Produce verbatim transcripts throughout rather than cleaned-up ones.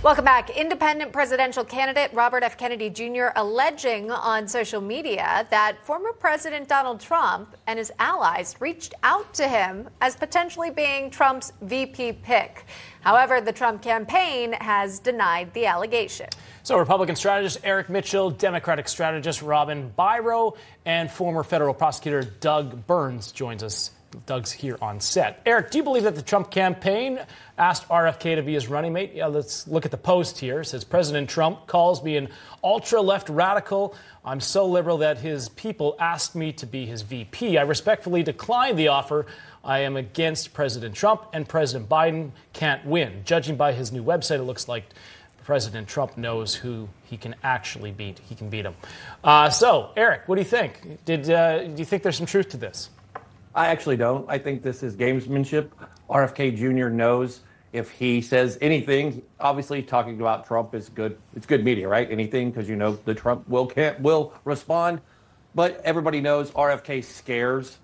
Welcome back. Independent presidential candidate Robert F. Kennedy Junior alleging on social media that former President Donald Trump and his allies reached out to him as potentially being Trump's V P pick. However, the Trump campaign has denied the allegation. So Republican strategist Eric Mitchell, Democratic strategist Robin Byrow, and former federal prosecutor Doug Burns joins us. Doug's here on set. Eric, do you believe that the Trump campaign asked R F K to be his running mate? Yeah, let's look at the post here. It says, President Trump calls me an ultra-left radical. I'm so liberal that his people asked me to be his V P. I respectfully declined the offer. I am against President Trump, and President Biden can't win. Judging by his new website, it looks like President Trump knows who he can actually beat. He can beat him. Uh, so, Eric, what do you think? Did, uh, do you think there's some truth to this? I actually don't. I think this is gamesmanship. R F K Junior knows if he says anything, obviously talking about Trump is good. It's good media, right? Anything, because you know the Trump will can't will respond. But everybody knows R F K scares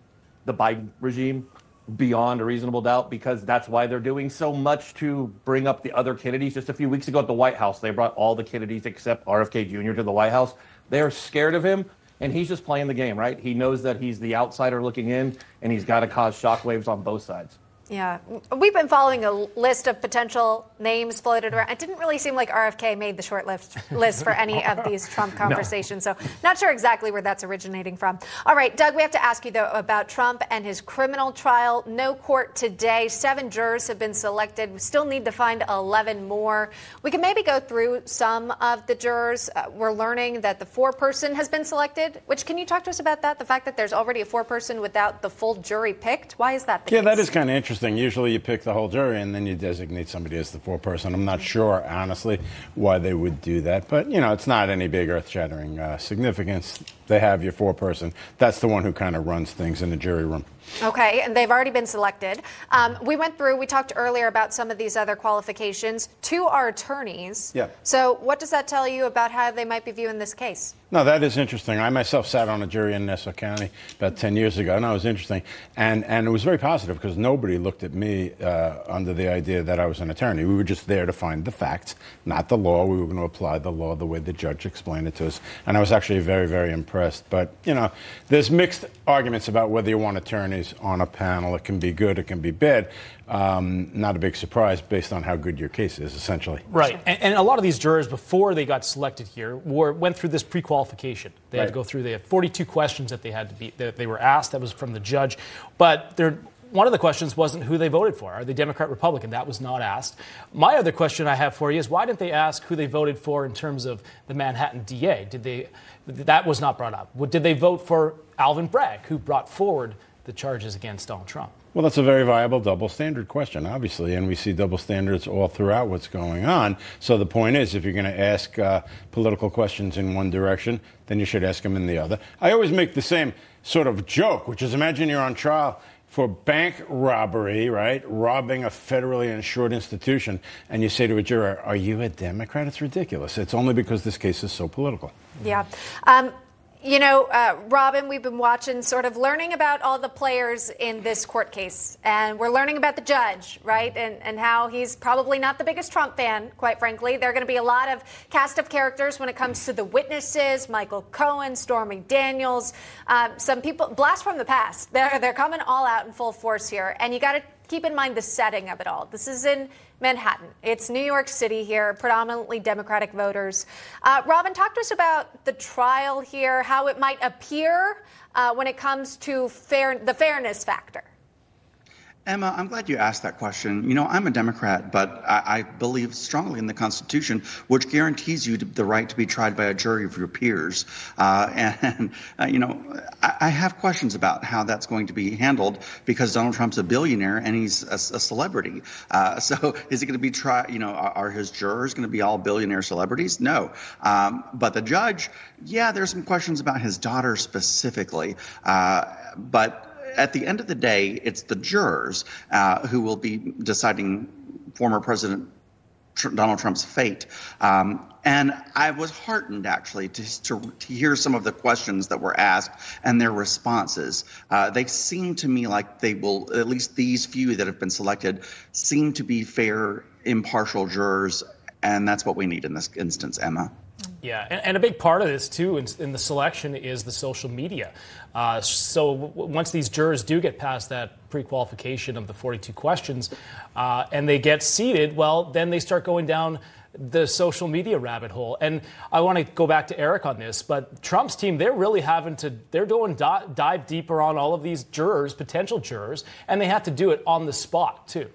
the Biden regime beyond a reasonable doubt, because that's why they're doing so much to bring up the other Kennedys. Just a few weeks ago at the White House, they brought all the Kennedys except R F K Junior to the White House. They are scared of him. And he's just playing the game, right? He knows that he's the outsider looking in, and he's got to cause shockwaves on both sides. Yeah. We've been following a list of potential names floated around. It didn't really seem like R F K made the short list for any of these Trump conversations. No. So not sure exactly where that's originating from. All right, Doug, we have to ask you, though, about Trump and his criminal trial. No court today. Seven jurors have been selected. We still need to find eleven more. We can maybe go through some of the jurors. Uh, we're learning that the four-person has been selected, which can you talk to us about that? The fact that there's already a four-person without the full jury picked? Why is that the yeah, case? Yeah, that is kind of interesting. Usually you pick the whole jury and then you designate somebody as the foreperson. I'm not sure, honestly, why they would do that. But, you know, it's not any big earth-shattering uh, significance. They have your foreperson. That's the one who kind of runs things in the jury room. Okay, and they've already been selected. Um, we went through, we talked earlier about some of these other qualifications. Two are attorneys. Yeah. So what does that tell you about how they might be viewing this case? No, that is interesting. I myself sat on a jury in Nassau County about ten years ago, and that was interesting. And, and it was very positive because nobody looked at me uh, under the idea that I was an attorney. We were just there to find the facts, not the law. We were going to apply the law the way the judge explained it to us. And I was actually very, very impressed. But, you know, there's mixed arguments about whether you want attorneys on a panel. It can be good. It can be bad. Um, not a big surprise based on how good your case is, essentially. Right. And, and a lot of these jurors, before they got selected here, were, went through this pre-qualification. Qualification. They had to go through. They had forty-two questions that they had to be that they were asked. That was from the judge, but there, one of the questions wasn't who they voted for. Are they Democrat, Republican? That was not asked. My other question I have for you is why didn't they ask who they voted for in terms of the Manhattan D A? Did they? That was not brought up. Did they vote for Alvin Bragg, who brought forward the charges against Donald Trump? Well, that's a very viable double standard question, obviously, and we see double standards all throughout what's going on. So the point is, if you're going to ask uh, political questions in one direction, then you should ask them in the other. I always make the same sort of joke, which is imagine you're on trial for bank robbery, right, robbing a federally insured institution, and you say to a juror, are you a Democrat? It's ridiculous. It's only because this case is so political. Yeah. Um You know, uh, Robin, we've been watching, sort of learning about all the players in this court case. And we're learning about the judge, right? And, and how he's probably not the biggest Trump fan, quite frankly. There are going to be a lot of cast of characters when it comes to the witnesses, Michael Cohen, Stormy Daniels, um, some people, blast from the past. They're, they're coming all out in full force here. And you got to keep in mind the setting of it all. This is in Manhattan. It's New York City here, predominantly Democratic voters. Uh, Robin, talk to us about the trial here, how it might appear uh, when it comes to fair, the fairness factor. Emma, I'm glad you asked that question. You know, I'm a Democrat, but I, I believe strongly in the Constitution, which guarantees you to, the right to be tried by a jury of your peers. Uh, and, uh, you know, I, I have questions about how that's going to be handled because Donald Trump's a billionaire and he's a, a celebrity. Uh, so is it going to be tried? You know, are, are his jurors going to be all billionaire celebrities? No. Um, but the judge, yeah, there's some questions about his daughter specifically. Uh, but at the end of the day, it's the jurors uh, who will be deciding former President Tr- Donald Trump's fate. Um, and I was heartened, actually, to, to, to hear some of the questions that were asked and their responses. Uh, they seem to me like they will, at least these few that have been selected, seem to be fair, impartial jurors And that's what we need in this instance, Emma. Yeah, and, and a big part of this, too, in, in the selection is the social media. Uh, so w once these jurors do get past that pre-qualification of the forty-two questions uh, and they get seated, well, then they start going down the social media rabbit hole. And I want to go back to Eric on this, but Trump's team, they're really having to, they're doing di dive deeper on all of these jurors, potential jurors, and they have to do it on the spot, too.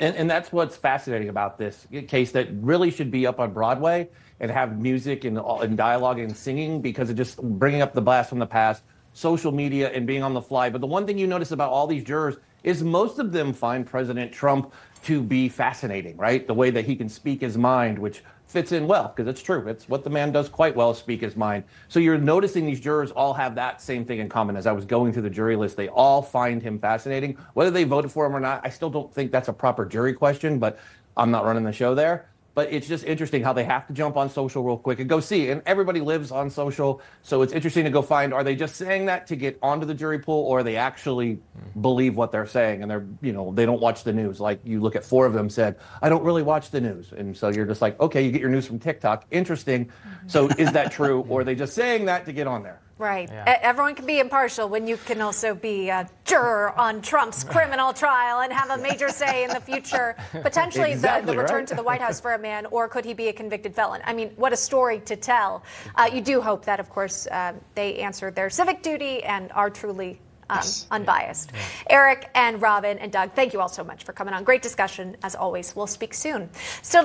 And, and that's what's fascinating about this case that really should be up on Broadway and have music and, and dialogue and singing, because it just bringing up the blast from the past, social media and being on the fly. But the one thing you notice about all these jurors is most of them find President Trump to be fascinating, right? The way that he can speak his mind, which fits in well, because it's true. It's what the man does quite well, speak his mind. So you're noticing these jurors all have that same thing in common. As I was going through the jury list, they all find him fascinating. Whether they voted for him or not, I still don't think that's a proper jury question, but I'm not running the show there. But it's just interesting how they have to jump on social real quick and go see. And everybody lives on social, so it's interesting to go find, are they just saying that to get onto the jury pool, or are they actually believe what they're saying? And they're, you know, they don't watch the news. Like, you look at four of them said, I don't really watch the news. And so you're just like, okay, you get your news from TikTok. Interesting. So is that true? Or are they just saying that to get on there? Right. Yeah. Everyone can be impartial when you can also be a juror on Trump's criminal trial and have a major say in the future, potentially exactly the, the return right. to the White House for a man, or could he be a convicted felon? I mean, what a story to tell. Uh, you do hope that, of course, uh, they answer their civic duty and are truly um, yes. unbiased. Yeah. Eric and Robin and Doug, thank you all so much for coming on. Great discussion, as always. We'll speak soon. Still